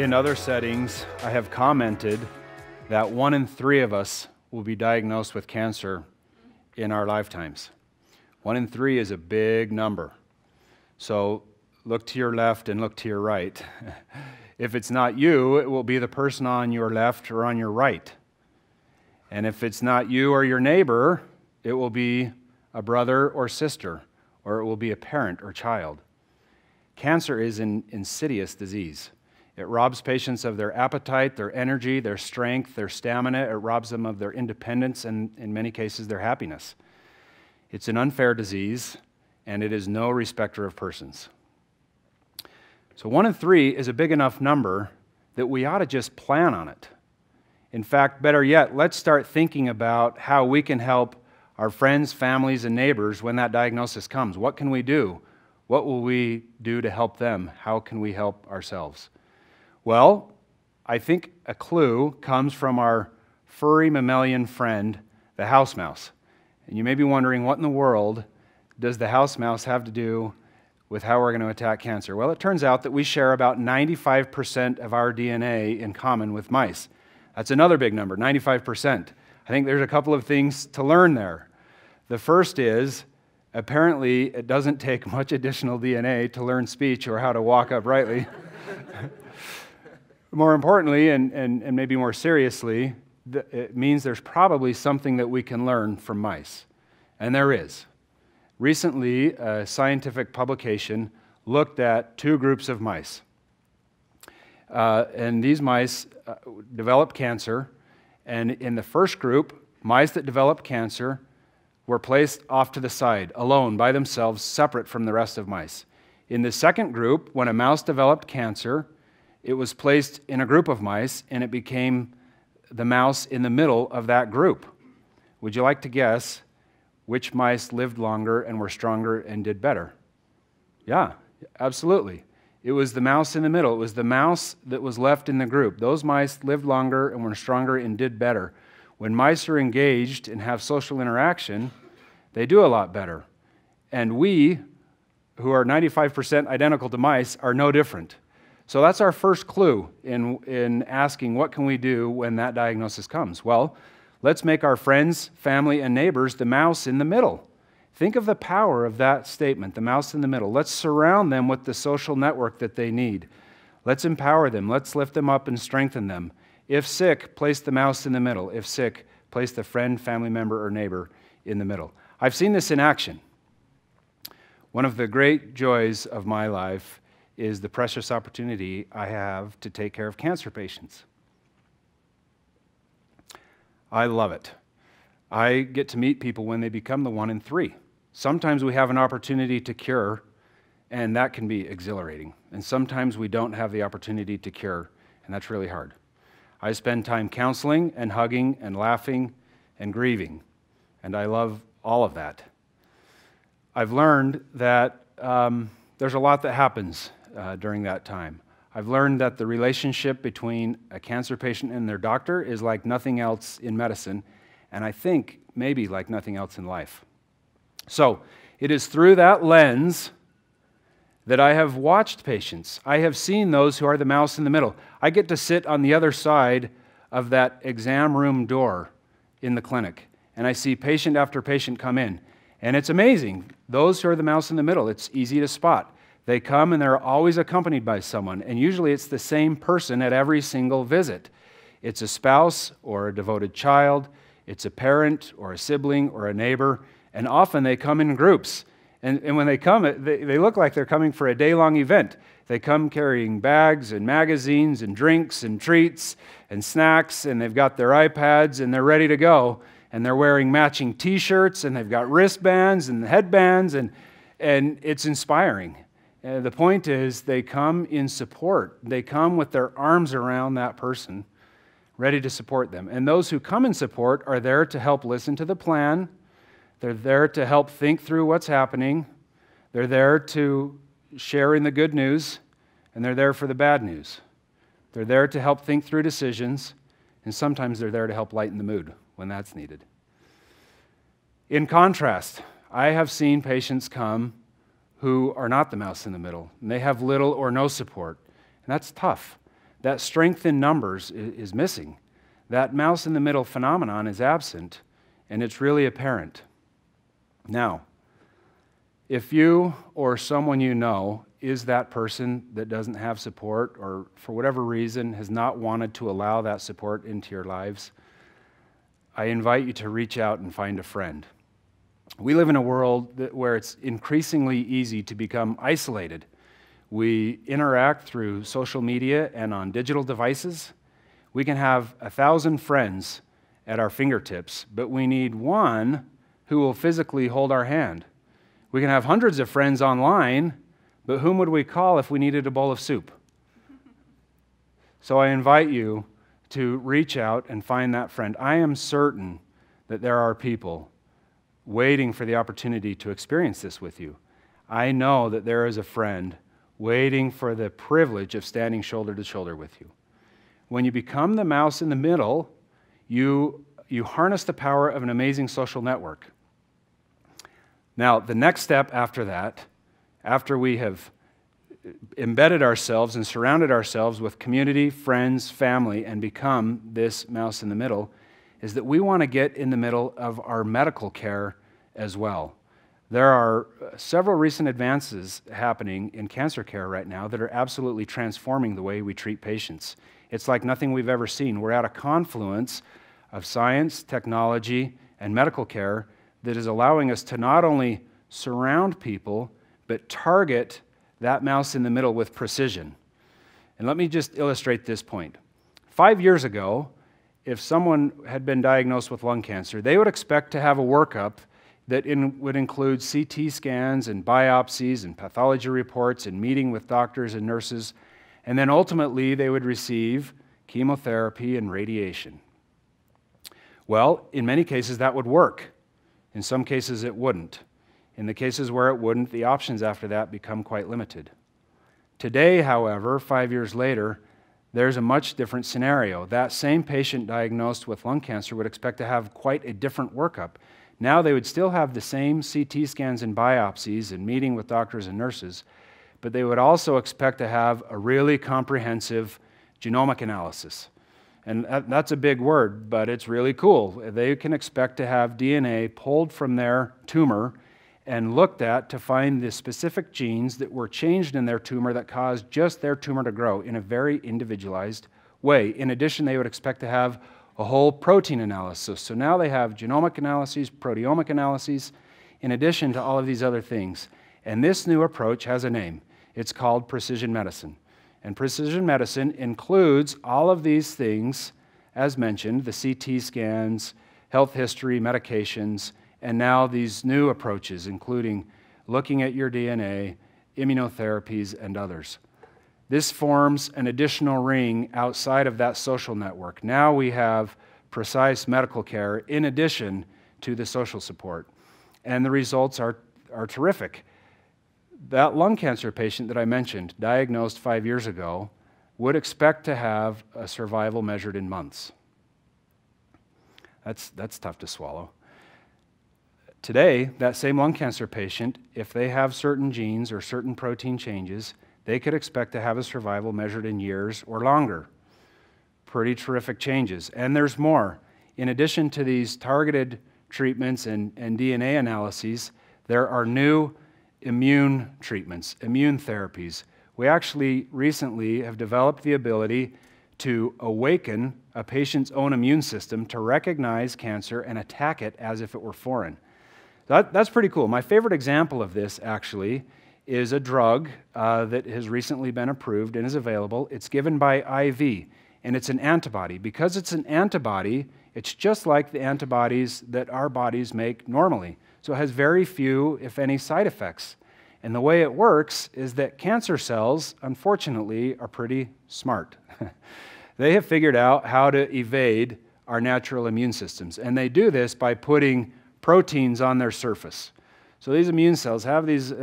In other settings, I have commented that 1 in 3 of us will be diagnosed with cancer in our lifetimes. 1 in 3 is a big number. So look to your left and look to your right. If it's not you, it will be the person on your left or on your right. And if it's not you or your neighbor, it will be a brother or sister, or it will be a parent or child. Cancer is an insidious disease. It robs patients of their appetite, their energy, their strength, their stamina. It robs them of their independence and, in many cases, their happiness. It's an unfair disease, and it is no respecter of persons. So 1 in 3 is a big enough number that we ought to just plan on it. In fact, better yet, let's start thinking about how we can help our friends, families, and neighbors when that diagnosis comes. What can we do? What will we do to help them? How can we help ourselves? Well, I think a clue comes from our furry mammalian friend, the house mouse. And you may be wondering, what in the world does the house mouse have to do with how we're going to attack cancer? Well, it turns out that we share about 95% of our DNA in common with mice. That's another big number, 95%. I think there's a couple of things to learn there. The first is, apparently, it doesn't take much additional DNA to learn speech or how to walk uprightly. More importantly, and maybe more seriously, it means there's probably something that we can learn from mice. And there is. Recently, a scientific publication looked at 2 groups of mice. And these mice developed cancer. And in the first group, mice that developed cancer were placed off to the side, alone, by themselves, separate from the rest of mice. In the second group, when a mouse developed cancer, it was placed in a group of mice, and it became the mouse in the middle of that group. Would you like to guess which mice lived longer and were stronger and did better? Yeah, absolutely. It was the mouse in the middle. It was the mouse that was left in the group. Those mice lived longer and were stronger and did better. When mice are engaged and have social interaction, they do a lot better. And we, who are 95% identical to mice, are no different. So that's our first clue in asking, what can we do when that diagnosis comes? Well, let's make our friends, family, and neighbors the mouse in the middle. Think of the power of that statement, the mouse in the middle. Let's surround them with the social network that they need. Let's empower them. Let's lift them up and strengthen them. If sick, place the mouse in the middle. If sick, place the friend, family member, or neighbor in the middle. I've seen this in action. One of the great joys of my life is the precious opportunity I have to take care of cancer patients. I love it. I get to meet people when they become the 1 in 3. Sometimes we have an opportunity to cure, and that can be exhilarating. And sometimes we don't have the opportunity to cure, and that's really hard. I spend time counseling and hugging and laughing and grieving, and I love all of that. I've learned that there's a lot that happens during that time. I've learned that the relationship between a cancer patient and their doctor is like nothing else in medicine, and I think maybe like nothing else in life. So it is through that lens that I have watched patients. I have seen those who are the mouse in the middle. I get to sit on the other side of that exam room door in the clinic, and I see patient after patient come in. And it's amazing. Those who are the mouse in the middle, it's easy to spot. They come and they're always accompanied by someone, and usually it's the same person at every single visit. It's a spouse or a devoted child. It's a parent or a sibling or a neighbor, and often they come in groups. And when they come, they look like they're coming for a day-long event. They come carrying bags and magazines and drinks and treats and snacks, and they've got their iPads, and they're ready to go. And they're wearing matching T-shirts, and they've got wristbands and headbands, and it's inspiring. And the point is, they come in support. They come with their arms around that person, ready to support them. And those who come in support are there to help listen to the plan. They're there to help think through what's happening. They're there to share in the good news, and they're there for the bad news. They're there to help think through decisions, and sometimes they're there to help lighten the mood when that's needed. In contrast, I have seen patients come who are not the mouse in the middle, and they have little or no support, and that's tough. That strength in numbers is missing. That mouse in the middle phenomenon is absent, and it's really apparent. Now, if you or someone you know is that person that doesn't have support or for whatever reason has not wanted to allow that support into your lives, I invite you to reach out and find a friend. We live in a world where it's increasingly easy to become isolated. We interact through social media and on digital devices. We can have 1,000 friends at our fingertips, but we need one who will physically hold our hand. We can have hundreds of friends online, but whom would we call if we needed a bowl of soup? So I invite you to reach out and find that friend. I am certain that there are people waiting for the opportunity to experience this with you. I know that there is a friend waiting for the privilege of standing shoulder to shoulder with you. When you become the mouse in the middle, you harness the power of an amazing social network. Now, the next step after that, after we have embedded ourselves and surrounded ourselves with community, friends, family, and become this mouse in the middle, is that we want to get in the middle of our medical care as well. There are several recent advances happening in cancer care right now that are absolutely transforming the way we treat patients. It's like nothing we've ever seen. We're at a confluence of science, technology, and medical care that is allowing us to not only surround people, but target that mouse in the middle with precision. And let me just illustrate this point. 5 years ago, if someone had been diagnosed with lung cancer, they would expect to have a workup that would include CT scans and biopsies and pathology reports and meeting with doctors and nurses, and then ultimately they would receive chemotherapy and radiation. Well, in many cases that would work. In some cases it wouldn't. In the cases where it wouldn't, the options after that become quite limited. Today, however, 5 years later, there's a much different scenario. That same patient diagnosed with lung cancer would expect to have quite a different workup. Now they would still have the same CT scans and biopsies and meeting with doctors and nurses, but they would also expect to have a really comprehensive genomic analysis. And that's a big word, but it's really cool. They can expect to have DNA pulled from their tumor and looked at to find the specific genes that were changed in their tumor that caused just their tumor to grow in a very individualized way. In addition, they would expect to have a whole protein analysis. So now they have genomic analyses, proteomic analyses, in addition to all of these other things. And this new approach has a name. It's called precision medicine. And precision medicine includes all of these things, as mentioned, the CT scans, health history, medications, and now these new approaches, including looking at your DNA, immunotherapies, and others. This forms an additional ring outside of that social network. Now we have precise medical care in addition to the social support. And the results are terrific. That lung cancer patient that I mentioned, diagnosed 5 years ago, would expect to have a survival measured in months. That's tough to swallow. Today, that same lung cancer patient, if they have certain genes or certain protein changes, they could expect to have a survival measured in years or longer. Pretty terrific changes. And there's more. In addition to these targeted treatments and DNA analyses, there are new immune treatments, immune therapies. We actually recently have developed the ability to awaken a patient's own immune system to recognize cancer and attack it as if it were foreign. That's pretty cool. My favorite example of this, actually, is a drug that has recently been approved and is available. It's given by IV, and it's an antibody. Because it's an antibody, it's just like the antibodies that our bodies make normally. So it has very few, if any, side effects. And the way it works is that cancer cells, unfortunately, are pretty smart. They have figured out how to evade our natural immune systems. And they do this by putting proteins on their surface. So these immune cells have these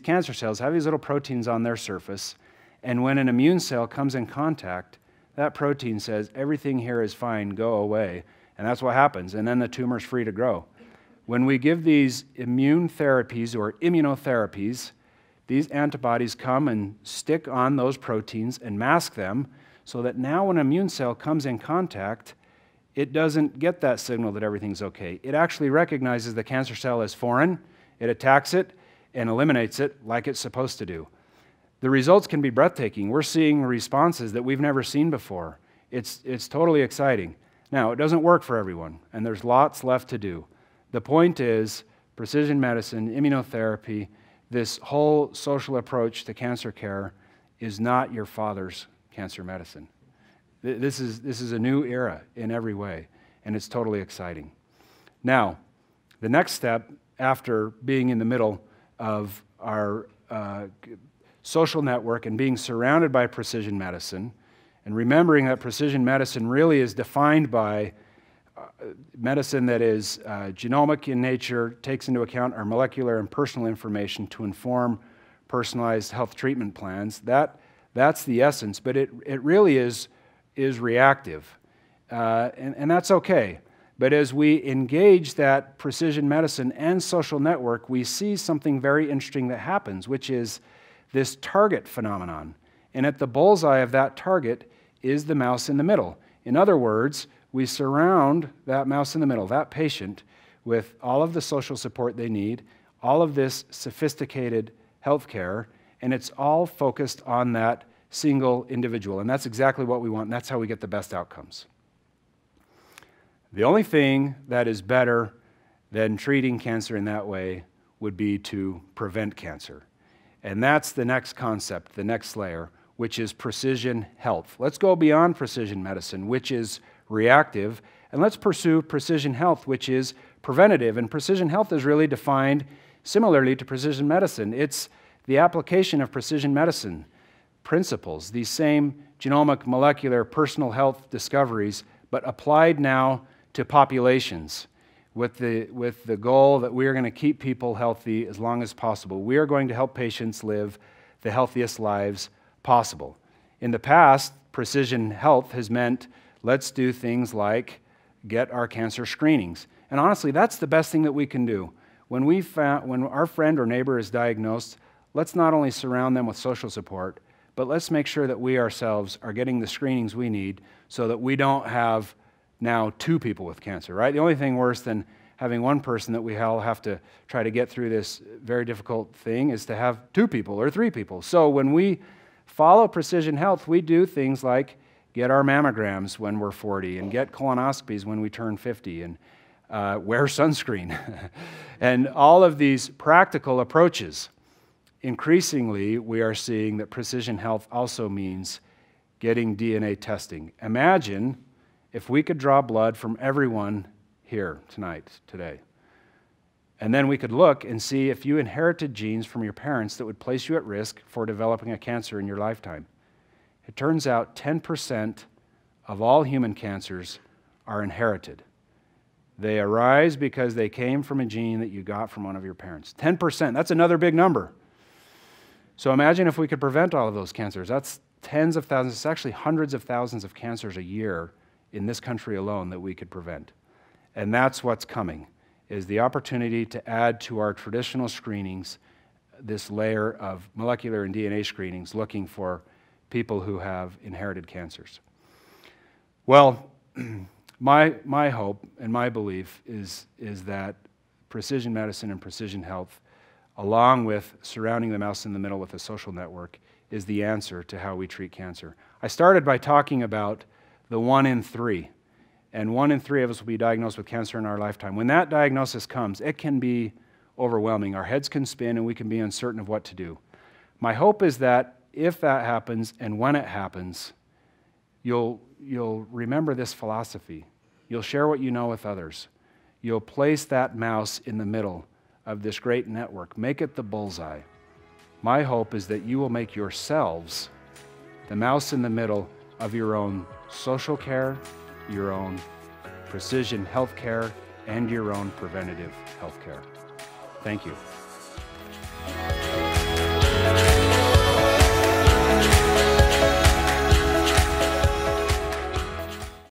cancer cells have these little proteins on their surface, and when an immune cell comes in contact, that protein says, everything here is fine, go away, and that's what happens, and then the tumor's free to grow. When we give these immune therapies or immunotherapies, these antibodies come and stick on those proteins and mask them so that now when an immune cell comes in contact, it doesn't get that signal that everything's okay. It actually recognizes the cancer cell as foreign, it attacks it, and eliminates it like it's supposed to do. The results can be breathtaking. We're seeing responses that we've never seen before. It's totally exciting. Now, it doesn't work for everyone, and there's lots left to do. The point is, precision medicine, immunotherapy, this whole social approach to cancer care is not your father's cancer medicine. This is a new era in every way, and it's totally exciting. Now, the next step, after being in the middle of our social network and being surrounded by precision medicine, and remembering that precision medicine really is defined by medicine that is genomic in nature, takes into account our molecular and personal information to inform personalized health treatment plans. That's the essence, but it really is reactive, and that's okay. But as we engage that precision medicine and social network, we see something very interesting that happens, which is this target phenomenon. And at the bullseye of that target is the mouse in the middle. In other words, we surround that mouse in the middle, that patient, with all of the social support they need, all of this sophisticated healthcare, and it's all focused on that single individual. And that's exactly what we want, and that's how we get the best outcomes. The only thing that is better than treating cancer in that way would be to prevent cancer. And that's the next concept, the next layer, which is precision health. Let's go beyond precision medicine, which is reactive, and let's pursue precision health, which is preventative. And precision health is really defined similarly to precision medicine. It's the application of precision medicine principles, these same genomic, molecular, personal health discoveries, but applied now to populations with the goal that we are going to keep people healthy as long as possible. We are going to help patients live the healthiest lives possible. In the past, precision health has meant let's do things like get our cancer screenings. And honestly, that's the best thing that we can do. When our friend or neighbor is diagnosed, let's not only surround them with social support, but let's make sure that we ourselves are getting the screenings we need so that we don't have now 2 people with cancer, right? The only thing worse than having 1 person that we all have to try to get through this very difficult thing is to have 2 people or 3 people. So when we follow precision health, we do things like get our mammograms when we're 40 and get colonoscopies when we turn 50 and wear sunscreen and all of these practical approaches. Increasingly, we are seeing that precision health also means getting DNA testing. Imagine if we could draw blood from everyone here tonight, today, and then we could look and see if you inherited genes from your parents that would place you at risk for developing a cancer in your lifetime. It turns out 10% of all human cancers are inherited. They arise because they came from a gene that you got from one of your parents. 10%, that's another big number. So imagine if we could prevent all of those cancers. That's tens of thousands, it's actually hundreds of thousands of cancers a year in this country alone that we could prevent. And that's what's coming, is the opportunity to add to our traditional screenings this layer of molecular and DNA screenings looking for people who have inherited cancers. Well, my hope and my belief is that precision medicine and precision health, along with surrounding the mouse in the middle with a social network, is the answer to how we treat cancer. I started by talking about the 1 in 3, and 1 in 3 of us will be diagnosed with cancer in our lifetime. When that diagnosis comes, it can be overwhelming. Our heads can spin and we can be uncertain of what to do. My hope is that if that happens and when it happens, you'll remember this philosophy. You'll share what you know with others. You'll place that mouse in the middle of this great network. Make it the bullseye. My hope is that you will make yourselves the mouse in the middle of your own social care, your own precision health care, and your own preventative health care. Thank you.